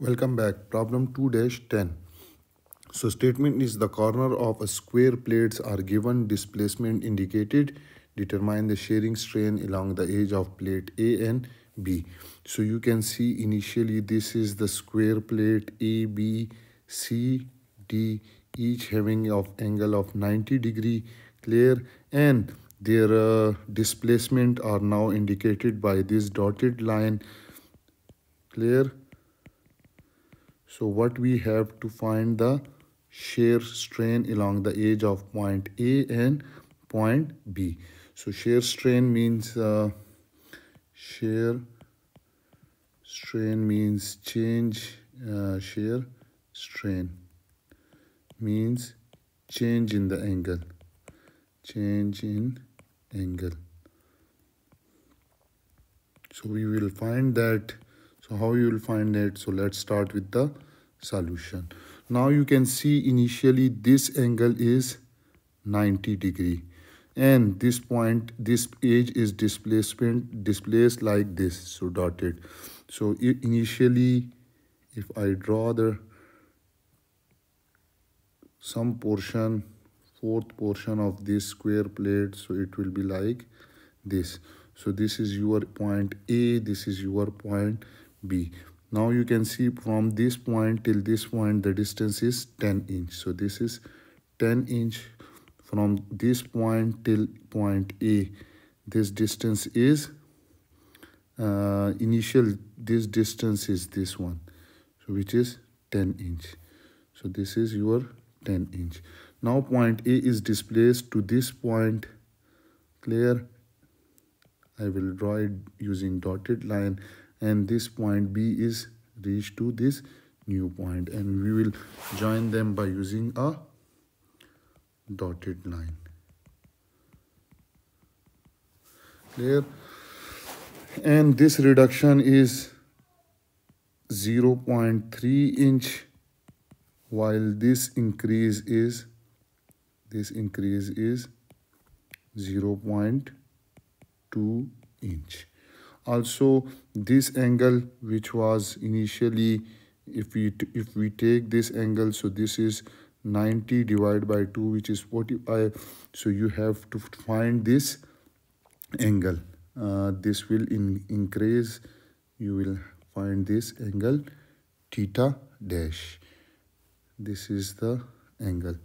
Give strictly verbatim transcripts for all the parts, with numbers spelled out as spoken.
Welcome back. Problem two dash ten. So statement is the corner of a square plates are given, displacement indicated, determine the shearing strain along the edge of plate A and B. So you can see initially this is the square plate A, B, C, D, each having of angle of ninety degree, clear, and their uh, displacement are now indicated by this dotted line, clear. So what we have to find the shear strain along the edge of point A and point B. So shear strain means uh, shear strain means change uh, shear strain means change in the angle, change in angle. So we will find that. So how you will find it? So let's start with the solution. Now you can see initially this angle is ninety degree and this point, this edge is displacement displaced like this, so dotted. So initially if I draw the some portion, fourth portion of this square plate, so it will be like this. So this is your point A, this is your point B. Now you can see from this point till this point the distance is ten inch. So this is ten inch. From this point till point A, this distance is uh, initial this distance is this one, so which is ten inch. So this is your ten inch. Now point A is displaced to this point, clear. I will draw it using dotted line, and this point B is reached to this new point, and we will join them by using a dotted line, clear. And this reduction is zero point three inch, while this increase is this increase is zero point two inch. Also this angle, which was initially, if we if we take this angle, so this is ninety divided by two, which is forty-five. So you have to find this angle. Uh, this will in, increase. You will find this angle theta dash. This is the angle.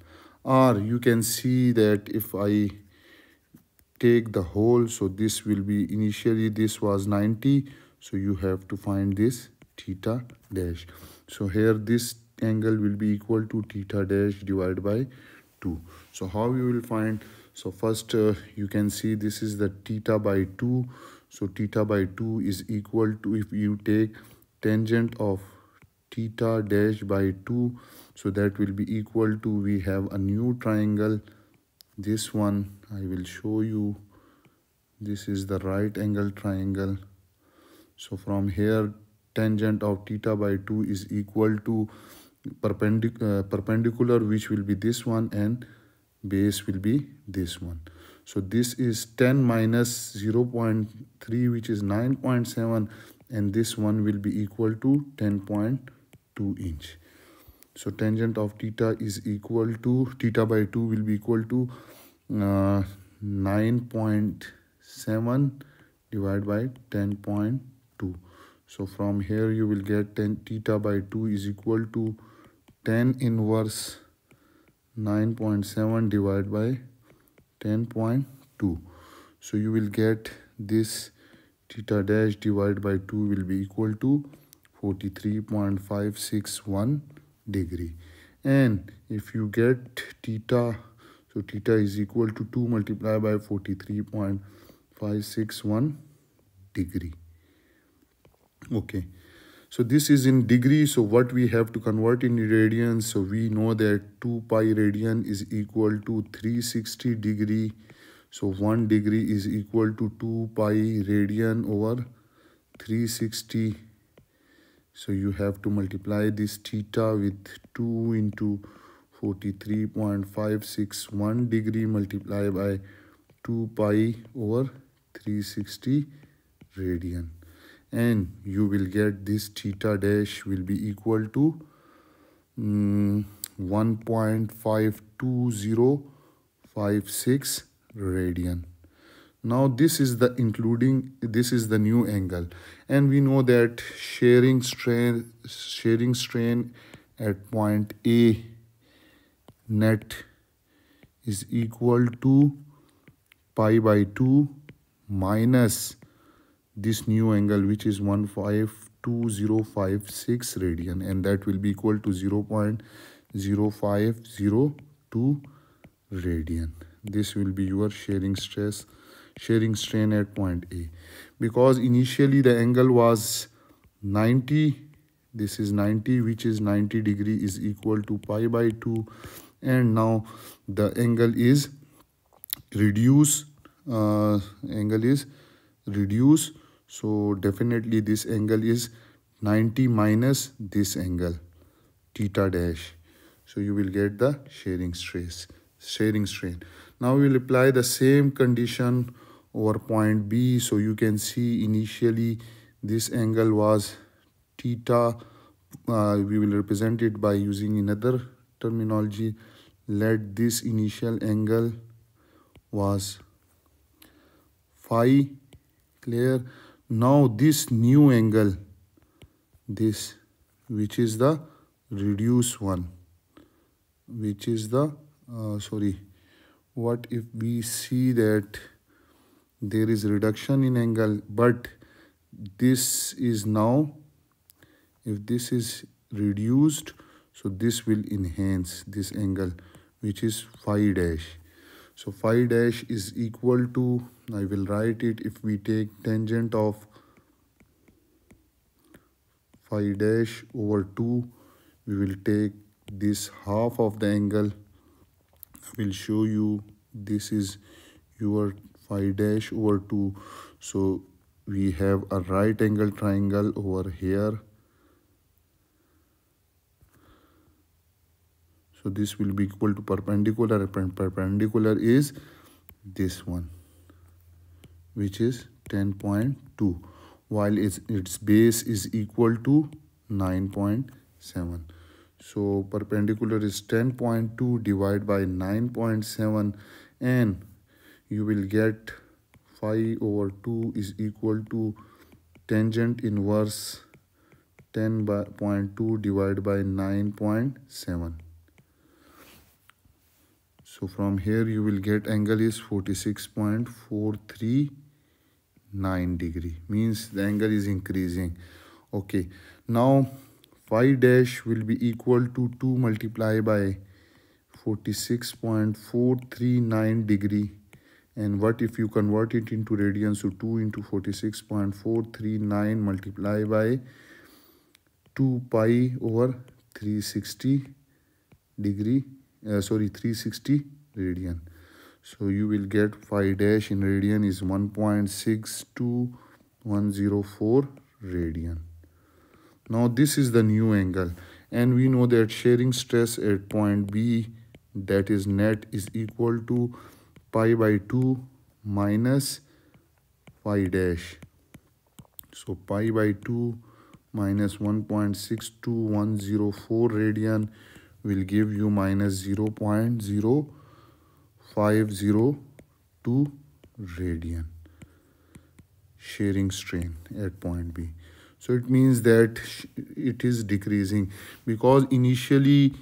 Or you can see that if I take the whole, so this will be initially this was ninety, so you have to find this theta dash. So here this angle will be equal to theta dash divided by two. So how you will find? So first uh, you can see this is the theta by two. So theta by two is equal to, if you take tangent of theta dash by two, so that will be equal to, we have a new triangle, this one I will show you, this is the right angle triangle. So from here tangent of theta by two is equal to perpendic uh, perpendicular, which will be this one, and base will be this one. So this is ten minus zero point three, which is nine point seven, and this one will be equal to ten point two inch. So tangent of theta is equal to, theta by two will be equal to uh, nine point seven divided by ten point two. So from here you will get ten, theta by two is equal to ten inverse nine point seven divided by ten point two. So you will get this theta dash divided by two will be equal to forty-three point five six one degree. And if you get theta, so theta is equal to two multiplied by forty-three point five six one degree. Okay, so this is in degree. So what we have to convert in radians? So we know that two pi radian is equal to three hundred sixty degree. So one degree is equal to two pi radian over three hundred sixty. So you have to multiply this theta with two into forty-three point five six one degree multiplied by two pi over three hundred sixty radian. and you will get this theta dash will be equal to um, one point five two zero five six radian. Now this is the including, this is the new angle, and we know that shearing strain shearing strain at point A net is equal to pi by two minus this new angle, which is one point five two zero five six radian, and that will be equal to zero point zero five zero two radian. This will be your shearing stress shearing strain at point A. Because initially the angle was ninety, this is ninety, which is ninety degree is equal to pi by two, and now the angle is reduced, uh, angle is reduced, so definitely this angle is ninety minus this angle theta dash, so you will get the shearing stress shearing strain. Now we will apply the same condition over point B. So you can see initially this angle was theta. Uh, we will represent it by using another terminology. Let this initial angle was phi, clear. Now this new angle, this which is the reduced one, which is the, uh, sorry, what if we see that there is reduction in angle, but this is now, if this is reduced, so this will enhance this angle, which is phi dash. So phi dash is equal to, I will write it, if we take tangent of phi dash over two, we will take this half of the angle. Will show you this is your phi dash over two. So we have a right angle triangle over here. So this will be equal to perpendicular. Perpendicular is this one, which is ten point two, while its, its base is equal to nine point seven. So perpendicular is ten point two divided by nine point seven, and you will get phi over two is equal to tangent inverse ten point two divided by nine point seven. So from here you will get angle is forty-six point four three nine degree, means the angle is increasing. Okay, now phi dash will be equal to two multiplied by forty-six point four three nine degree. And what if you convert it into radian? So two into forty-six point four three nine multiplied by two pi over three hundred sixty degree, uh, sorry, three hundred sixty radian. So you will get phi dash in radian is one point six two one zero four radian. Now this is the new angle, and we know that shearing stress at point B, that is net, is equal to pi by two minus phi dash. So pi by two minus one point six two one zero four radian will give you minus zero point zero five zero two radian shearing strain at point B. So it means that it is decreasing, because initially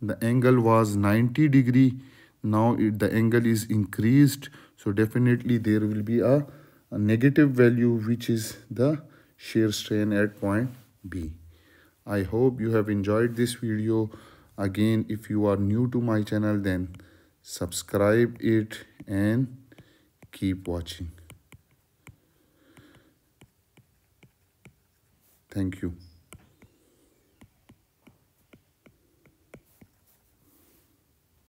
the angle was ninety degree. Now it, the angle is increased. So definitely there will be a, a negative value, which is the shear strain at point B. I hope you have enjoyed this video. Again, if you are new to my channel, then subscribe it and keep watching. Thank you.